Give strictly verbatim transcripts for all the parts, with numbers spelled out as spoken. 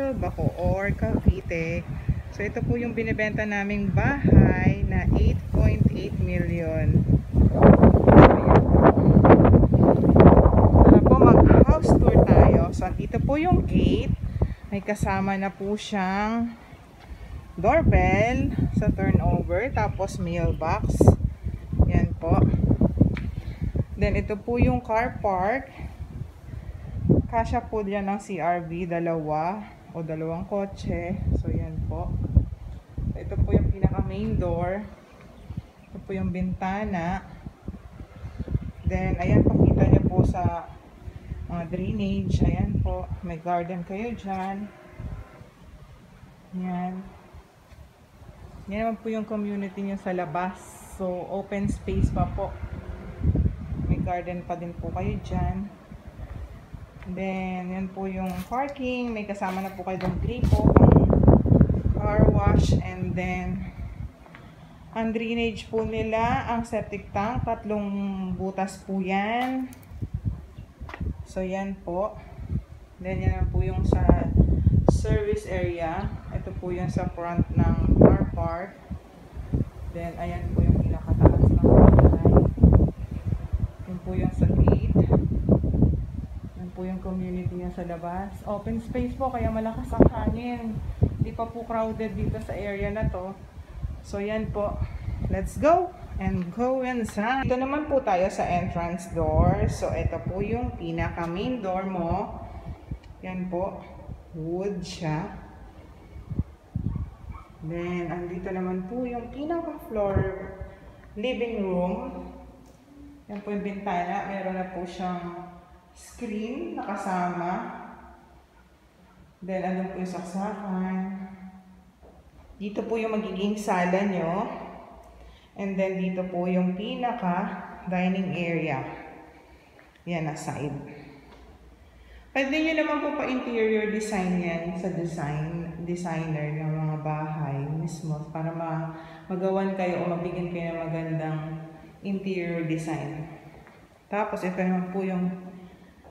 tayo, Bacoor, Cavite. So ito po yung binibenta naming bahay na eight point eight million. Tara po, mag-house tour tayo. So andito po yung gate. May kasama na po siyang doorbell sa turnover. Tapos mailbox. Yan po. Then ito po yung car park. Kasya po dyan ng C R V, dalawa o dalawang kotse. So, yan po. Ito po yung pinaka-main door. Ito po yung bintana. Then, ayan, pakita nyo po sa mga drainage. Ayan po. May garden kayo dyan. Yan. Yan naman po yung community nyo sa labas. So, open space pa po. May garden pa din po kayo dyan. Then, yan po yung parking. May kasama na po kayo ng gripo, car wash, and then ang drainage po nila, ang septic tank, tatlong butas po yan. So, yan po. Then, yan po yung sa service area. Ito po yung sa front ng car park. Then, ayan po yung pinakataas ng bahay. Yan po yung sa gate. Po yung community niya sa labas. Open space po, kaya malakas ang hangin. Hindi pa po crowded dito sa area na to. So, yan po. Let's go and go inside. Ito naman po tayo sa entrance door. So, ito po yung pinaka-main door mo. Yan po. Wood siya. Then, andito naman po yung pinaka-floor living room. Yan po yung bintana. Meron na po siyang screen na kasama. Then, ano po yung saksakan. Dito po yung magiging sala nyo. And then, dito po yung pinaka dining area. Yan, na side. Pwede nyo naman po pa-interior design yan sa design designer ng mga bahay mismo para ma magawan kayo o mabigyan kayo ng magandang interior design. Tapos, ito naman po yung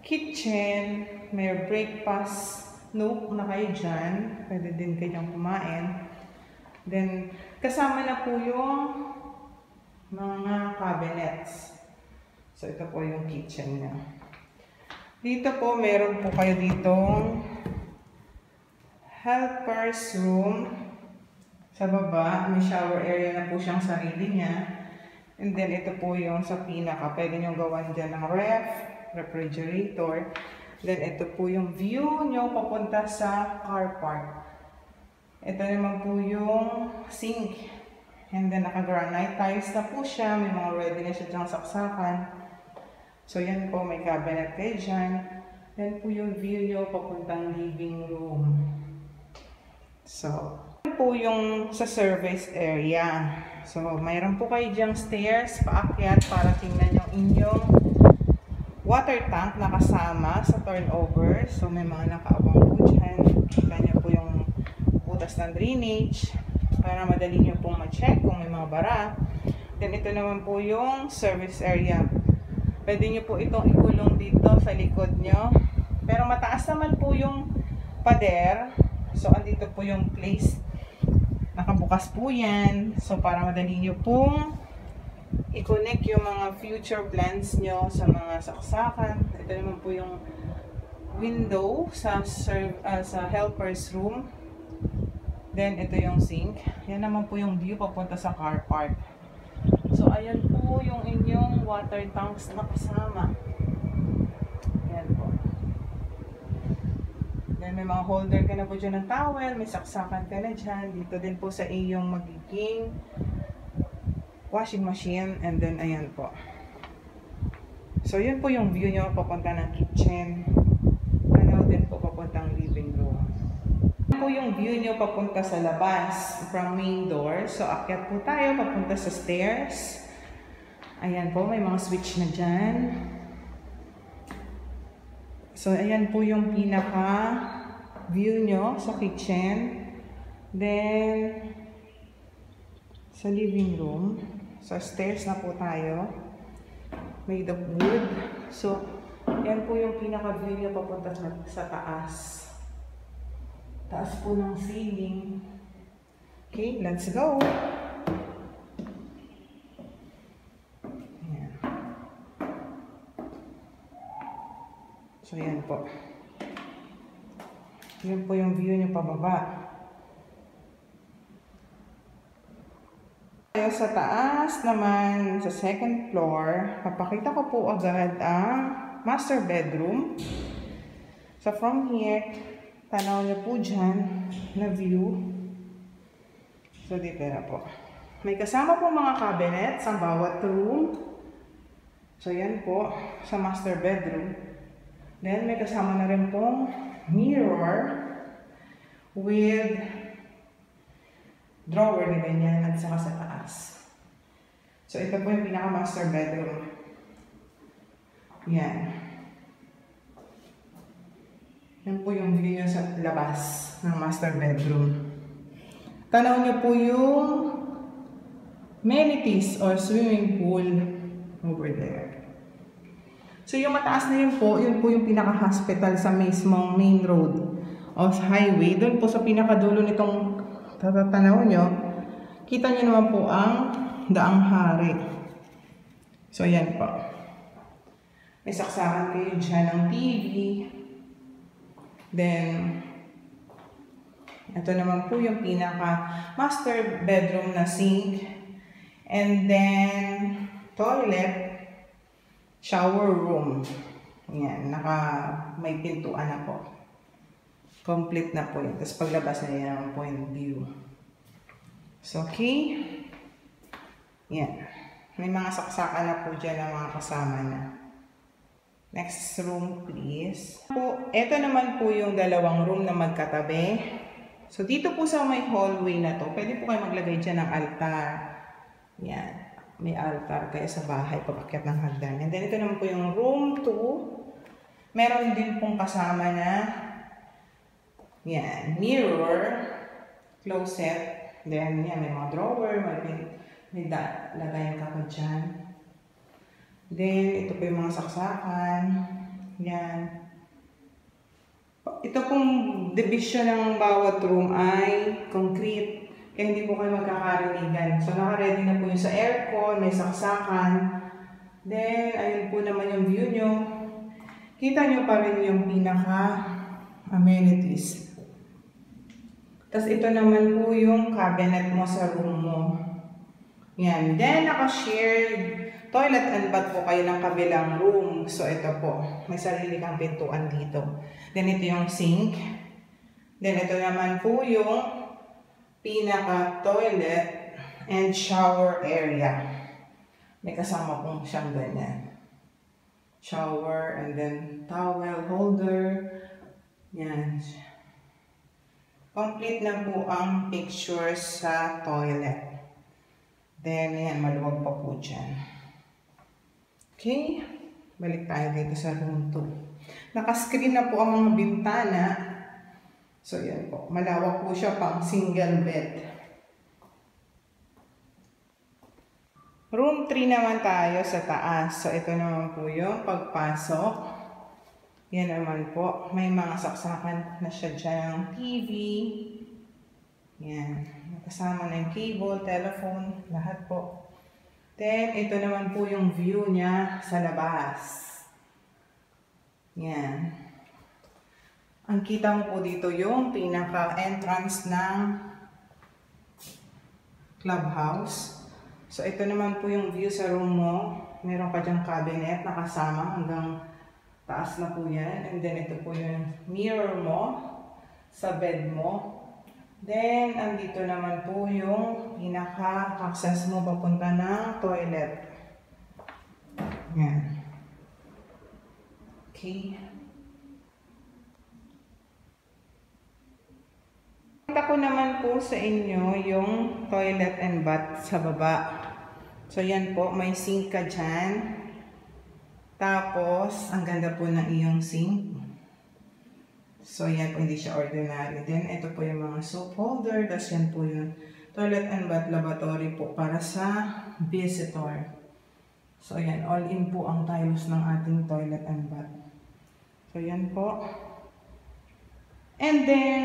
kitchen, may breakfast nook na kayo dyan. Pwede din kayong kumain. Then, kasama na po yung mga cabinets. So, ito po yung kitchen niya. Dito po, meron po kayo ditong helper's room. Sa baba, may shower area na po siyang sarili niya. And then, ito po yung sa pinaka. Pwede nyo gawan dyan ng ref, refrigerator. Then, ito po yung view nyo papunta sa car park. Ito naman po yung sink. And then, naka-granite tiles na po siya. May mga ready na siya dyang saksakan. So, yan po. May cabinet kayo dyan. Yan po yung view nyo papuntang living room. So, yan po yung sa service area. So, mayroon po kayo dyang stairs, paakyat para tingnan yung inyong water tank na kasama sa turnover. So, may mga nakaabang po dyan. Kita niyo po yung butas ng drainage para madali niyo pong ma-check kung may mga bara. Then, ito naman po yung service area. Pwede niyo po itong ikulong dito sa likod niyo. Pero mataas naman po yung pader. So, andito po yung place. Nakabukas po yan. So, para madali niyo pong i-connect yung mga future plans nyo sa mga saksakan. Ito naman po yung window sa, serve, uh, sa helper's room. Then, ito yung sink. Yan naman po yung view papunta sa car park. So, ayan po yung inyong water tanks na kasama. Ayan po. Then, may mga holder ka na po dyan ng towel. May saksakan ka na dyan. Dito din po sa iyong magiging washing machine, and then ayan po. So, yun po yung view nyo papunta ng kitchen. Ano din po papuntang living room. Yan po yung view nyo papunta sa labas from main door. So, akyat po tayo papunta sa stairs. Ayan po, may mga switch na dyan. So, ayan po yung pinaka view nyo sa kitchen. Then, sa living room. So, stairs na po tayo. Made of wood. So, yan po yung pinaka-view niya papunta sa taas. taas po ng ceiling. Okay, let's go! Ayan. So, yan po. Yan po yung view niyo pababa. Tayo sa taas naman, sa second floor, papakita ko po agad ang master bedroom. So, from here, tanaw niyo po dyan na view. So, dito na po. May kasama po mga cabinets ang bawat room. So, yan po sa master bedroom. Then, may kasama na rin pong mirror with drawer na ganyan at saka sa taas. So, ito po yung pinaka-master bedroom. Yan. Yan po yung view nyo sa labas ng master bedroom. Tanaw niyo po yung amenities or swimming pool over there. So yung mataas na yun po, yun po yung pinaka-hospital sa mismong main road of highway. Doon po sa pinakadulo nitong tatatanaw nyo, kita nyo naman po ang Daang Hari. So yan po. May saksakan kayo dyan ng T V. Then, ito naman po yung pinaka master bedroom na sink. And then, toilet, shower room. Ayan, naka, may pintuan na po. Complete na po yun. Tapos paglabas na yun naman po yung view. So, okay. Ayan. May mga saksakan na po dyan ang mga kasama na. Next room, please. Po, ito naman po yung dalawang room na magkatabi. So, dito po sa may hallway na to, pwede po kayo maglagay dyan ng altar. Yan. May altar kayo sa bahay, papakyat ng hagdan. And then, ito naman po yung room two. Meron din pong kasama na yan, mirror, closet. Then, yan, may mga drawer, may, may da, lagayan ka po dyan. Then, ito po yung mga saksakan. Yan. Ito pong division ng bawat room ay concrete. Kaya hindi po kayo magkakarinigan. So, naka-ready na po yung sa aircon, may saksakan. Then, ayun po naman yung view nyo. Kita nyo pa rin yung pinaka-amenities. Tapos, ito naman po yung cabinet mo sa room mo. Yan. Then, naka-shared toilet and bath po kayo ng kabilang room. So, ito po. May sarili kang pintuan dito. Then, ito yung sink. Then, ito naman po yung pinaka-toilet and shower area. May kasama pong siyang ganyan. Shower and then towel holder. Yan. Complete na po ang picture sa toilet. Then, yan. Maluwag pa po dyan. Okay, balik tayo dito sa room two. Naka-screen na po ang mga bintana. So, yan po. Malawak po siya pang single bed. Room three naman tayo sa taas. So, ito naman po yung pagpasok. Yan naman po. May mga saksakan na siya dyan. T V. Yan. Kasama na yung cable, telephone, lahat po. Then, ito naman po yung view niya sa labas. Yan. Ang kita mo po dito yung pinaka-entrance ng clubhouse. So, ito naman po yung view sa room mo. Meron ka dyang cabinet na kasama hanggang taas na po yan. And then, ito po yung mirror mo sa bed mo. Then, andito naman po yung pinaka-access mo papunta ng toilet. Yan. Okay. Pakita ko naman po sa inyo yung toilet and bath sa baba. So, yan po. May sink ka dyan. Tapos, ang ganda po ng iyong sink. So, yan po, hindi siya ordinary. Then, ito po yung mga soap holder. Tapos, yan po yun. Toilet and bath lavatory po para sa visitor. So, yan. All in po ang tiles ng ating toilet and bath. So, yan po. And then,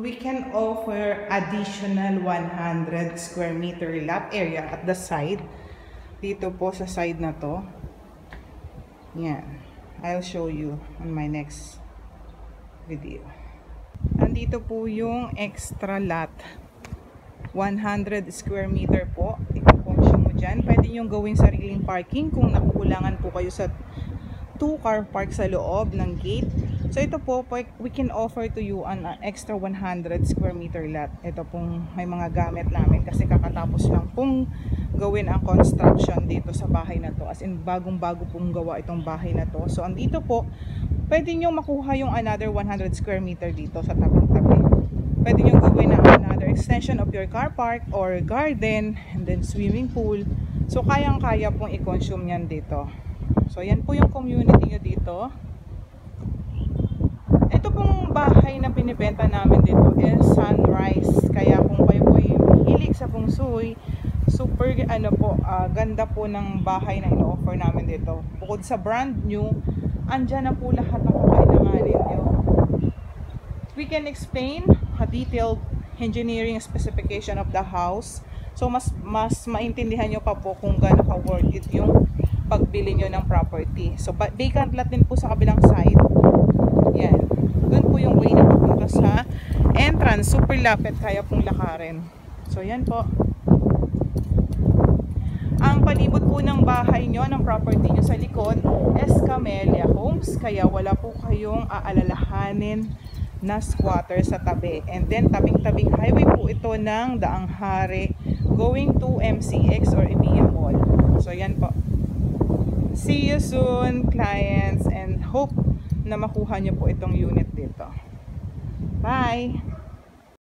we can offer additional one hundred square meter lap area at the side. Dito po sa side na to. Yan. I'll show you on my next video. Andito po yung extra lot. one hundred square meter po. I-consume mo dyan. Pwede nyong gawin sariling parking kung nakukulangan po kayo sa two car park sa loob ng gate. So ito po, we can offer to you an extra one hundred square meter lot. Ito pong may mga gamit namin kasi kakatapos lang pong gawin ang construction dito sa bahay na to. As in, bagong-bago pong gawa itong bahay na to. So andito po, pwede nyong makuha yung another one hundred square meter dito sa tabing-tabi. Pwede nyo gawin na another extension of your car park or garden and then swimming pool. So, kayang-kaya pong i-consume yan dito. So, yan po yung community nyo dito. Ito pong bahay na pinibenta namin dito is Sunrise. Kaya kung kayo po yung hilig sa feng shui, super ano po, uh, ganda po ng bahay na ino-offer namin dito. Bukod sa brand new, andyan na po lahat ng kakailanganin nyo. We can explain a detailed engineering specification of the house. So, mas, mas maintindihan nyo pa po kung gaano ka-worth it yung pagbili nyo ng property. So, vacant lot din po sa kabilang side. Yan. Doon po yung way na papunta sa entrance. Super lapit, kaya pong lakarin. So, yan po. Ang palibot po ng bahay nyo, ng property nyo sa likod, Escamilla Homes. Kaya wala po kayong aalalahanin na squatter sa tabi. And then, tabing-tabing highway po ito ng Daang Hari going to M C X or Eton Mall. So, yan po. See you soon, clients, and hope na makuha nyo po itong unit dito. Bye!